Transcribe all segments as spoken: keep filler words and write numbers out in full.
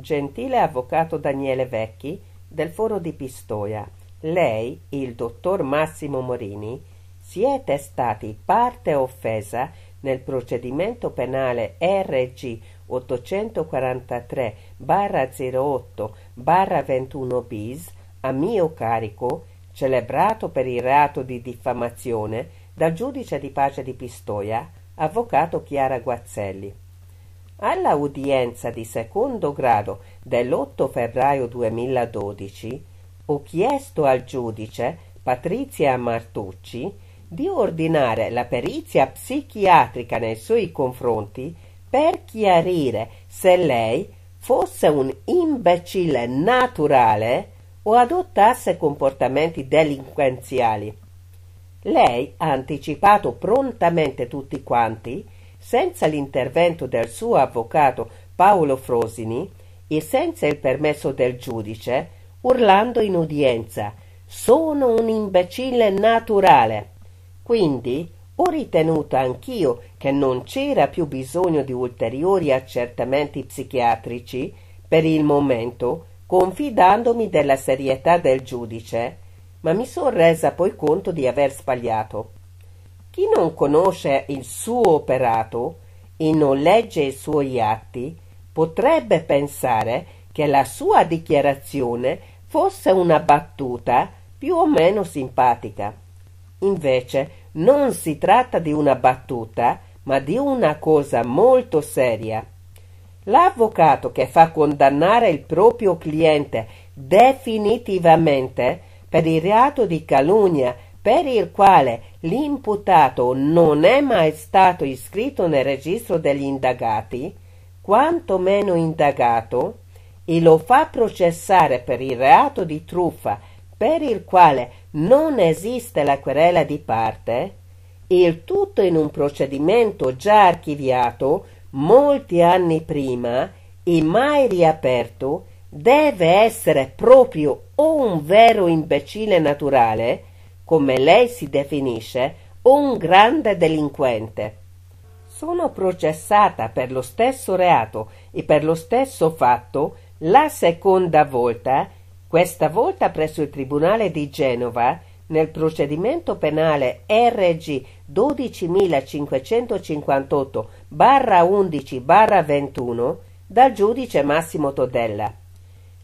Gentile avvocato Daniele Vecchi del Foro di Pistoia, lei, il dottor Massimo Morini, siete testati parte offesa nel procedimento penale R G ottocentoquarantatré zero otto ventuno bis a mio carico, celebrato per il reato di diffamazione dal giudice di pace di Pistoia, avvocato Chiara Guazzelli. Alla udienza di secondo grado dell'otto febbraio duemiladodici ho chiesto al giudice Patrizia Martucci di ordinare la perizia psichiatrica nei suoi confronti per chiarire se lei fosse un imbecille naturale o adottasse comportamenti delinquenziali. Lei ha anticipato prontamente tutti quanti, senza l'intervento del suo avvocato Paolo Frosini e senza il permesso del giudice, urlando in udienza: «Sono un imbecille naturale!». Quindi ho ritenuto anch'io che non c'era più bisogno di ulteriori accertamenti psichiatrici per il momento, confidandomi della serietà del giudice, ma mi sono resa poi conto di aver sbagliato. Chi non conosce il suo operato e non legge i suoi atti potrebbe pensare che la sua dichiarazione fosse una battuta più o meno simpatica. Invece non si tratta di una battuta, ma di una cosa molto seria. L'avvocato che fa condannare il proprio cliente definitivamente per il reato di calunnia, per il quale l'imputato non è mai stato iscritto nel registro degli indagati, quantomeno indagato, e lo fa processare per il reato di truffa, per il quale non esiste la querela di parte, il tutto in un procedimento già archiviato molti anni prima e mai riaperto, deve essere proprio o un vero imbecille naturale, come lei si definisce, o un grande delinquente. Sono processata per lo stesso reato e per lo stesso fatto la seconda volta, questa volta presso il Tribunale di Genova, nel procedimento penale R G dodicimilacinquecentocinquantotto undici ventuno dal giudice Massimo Todella.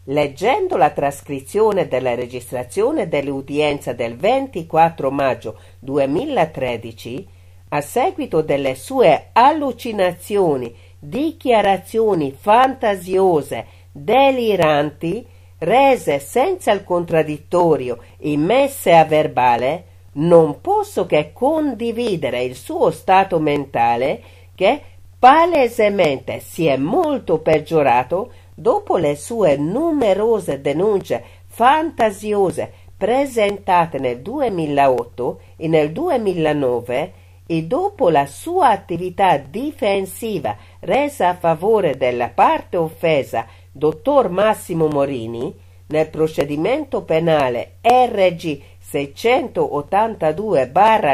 Leggendo la trascrizione della registrazione dell'udienza del ventiquattro maggio duemilatredici, a seguito delle sue allucinazioni, dichiarazioni fantasiose, deliranti, rese senza il contraddittorio e messe a verbale, non posso che condividere il suo stato mentale che palesemente si è molto peggiorato dopo le sue numerose denunce fantasiose presentate nel duemilaotto e nel duemilanove e dopo la sua attività difensiva resa a favore della parte offesa, dottor Massimo Morini, nel procedimento penale R G seicentottantadue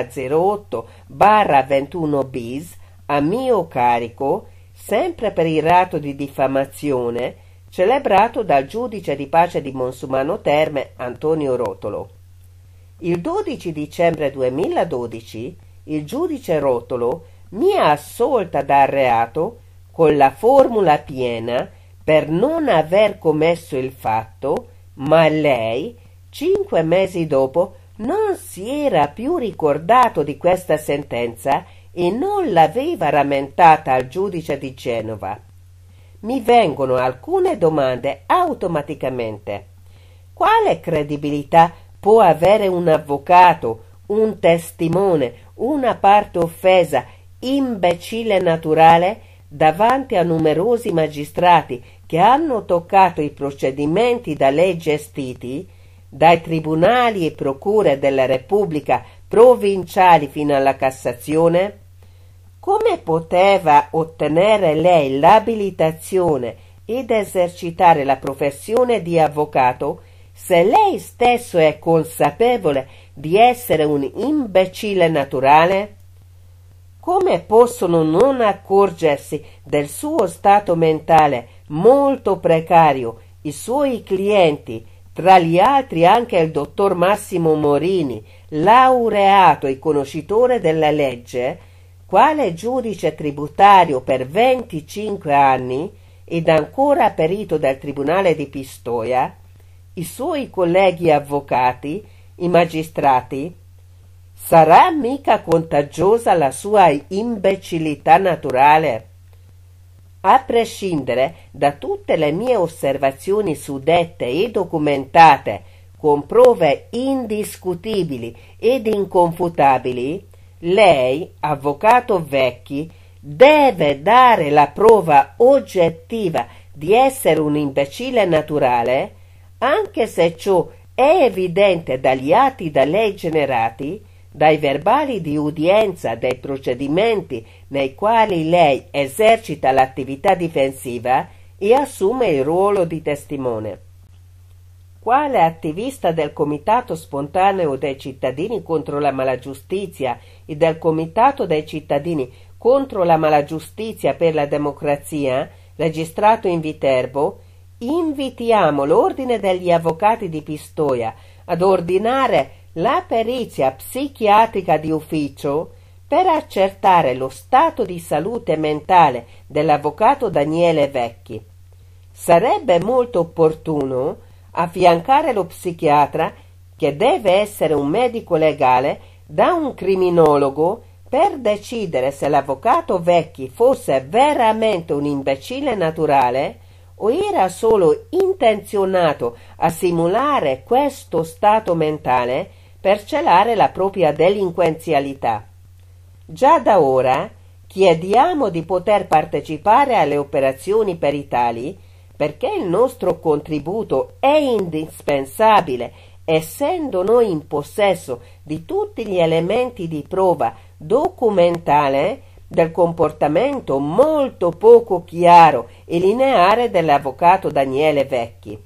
zero otto ventuno bis a mio carico, sempre per il reato di diffamazione, celebrato dal giudice di pace di Monsumano Terme Antonio Rotolo. Il dodici dicembre duemiladodici il giudice Rotolo mi ha assolta dal reato con la formula piena per non aver commesso il fatto, ma lei, cinque mesi dopo, non si era più ricordato di questa sentenza e non l'aveva rammentata al giudice di Genova. Mi vengono alcune domande automaticamente. Quale credibilità può avere un avvocato, un testimone, una parte offesa, imbecille naturale, davanti a numerosi magistrati che hanno toccato i procedimenti da lei gestiti, dai tribunali e procure della Repubblica provinciali fino alla Cassazione? Come poteva ottenere lei l'abilitazione ed esercitare la professione di avvocato se lei stesso è consapevole di essere un imbecille naturale? Come possono non accorgersi del suo stato mentale molto precario, i suoi clienti, tra gli altri anche il dottor Massimo Morini, laureato e conoscitore della legge, quale giudice tributario per venticinque anni ed ancora perito del Tribunale di Pistoia, i suoi colleghi avvocati, i magistrati. Sarà mica contagiosa la sua imbecillità naturale? A prescindere da tutte le mie osservazioni suddette e documentate, con prove indiscutibili ed inconfutabili, lei, avvocato Vecchi, deve dare la prova oggettiva di essere un imbecille naturale, anche se ciò è evidente dagli atti da lei generati, dai verbali di udienza, dai procedimenti nei quali lei esercita l'attività difensiva e assume il ruolo di testimone. Quale attivista del Comitato Spontaneo dei Cittadini contro la Malagiustizia e del Comitato dei Cittadini contro la Malagiustizia per la Democrazia, registrato in Viterbo, invitiamo l'Ordine degli Avvocati di Pistoia ad ordinare la perizia psichiatrica di ufficio per accertare lo stato di salute mentale dell'avvocato Daniele Vecchi. Sarebbe molto opportuno affiancare lo psichiatra, che deve essere un medico legale, da un criminologo per decidere se l'avvocato Vecchi fosse veramente un imbecille naturale o era solo intenzionato a simulare questo stato mentale per celare la propria delinquenzialità. Già da ora chiediamo di poter partecipare alle operazioni peritali, perché il nostro contributo è indispensabile, essendo noi in possesso di tutti gli elementi di prova documentale del comportamento molto poco chiaro e lineare dell'avvocato Daniele Vecchi.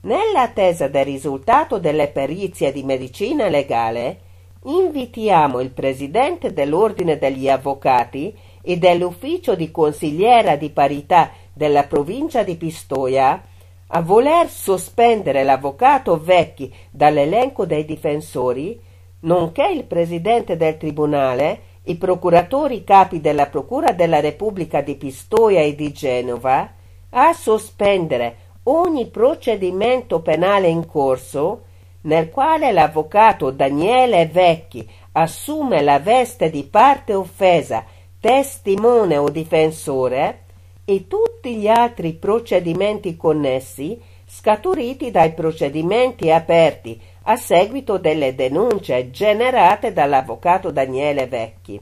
Nell'attesa del risultato delle perizie di medicina legale, invitiamo il presidente dell'Ordine degli Avvocati e dell'ufficio di consigliera di parità della provincia di Pistoia a voler sospendere l'avvocato Vecchi dall'elenco dei difensori, nonché il presidente del tribunale, i procuratori capi della Procura della Repubblica di Pistoia e di Genova, a sospendere ogni procedimento penale in corso nel quale l'avvocato Daniele Vecchi assume la veste di parte offesa, testimone o difensore, e tutti gli altri procedimenti connessi scaturiti dai procedimenti aperti a seguito delle denunce generate dall'avvocato Daniele Vecchi.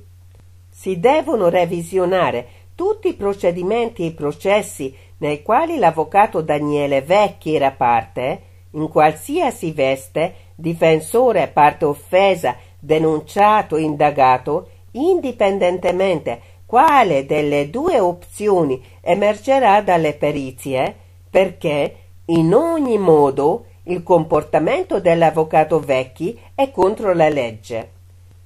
Si devono revisionare tutti i procedimenti e i processi nei quali l'avvocato Daniele Vecchi era parte, in qualsiasi veste, difensore, parte offesa, denunciato, indagato, indipendentemente quale delle due opzioni emergerà dalle perizie, perché in ogni modo il comportamento dell'avvocato Vecchi è contro la legge.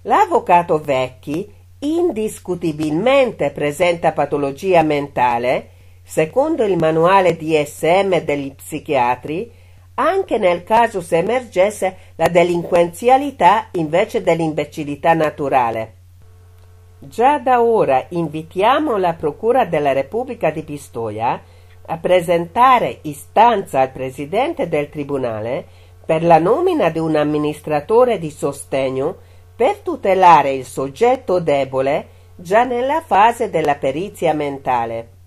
L'avvocato Vecchi indiscutibilmente presenta patologia mentale, secondo il manuale D S M degli psichiatri, anche nel caso se emergesse la delinquenzialità invece dell'imbecillità naturale. Già da ora invitiamo la Procura della Repubblica di Pistoia a presentare istanza al presidente del tribunale per la nomina di un amministratore di sostegno per tutelare il soggetto debole già nella fase della perizia mentale.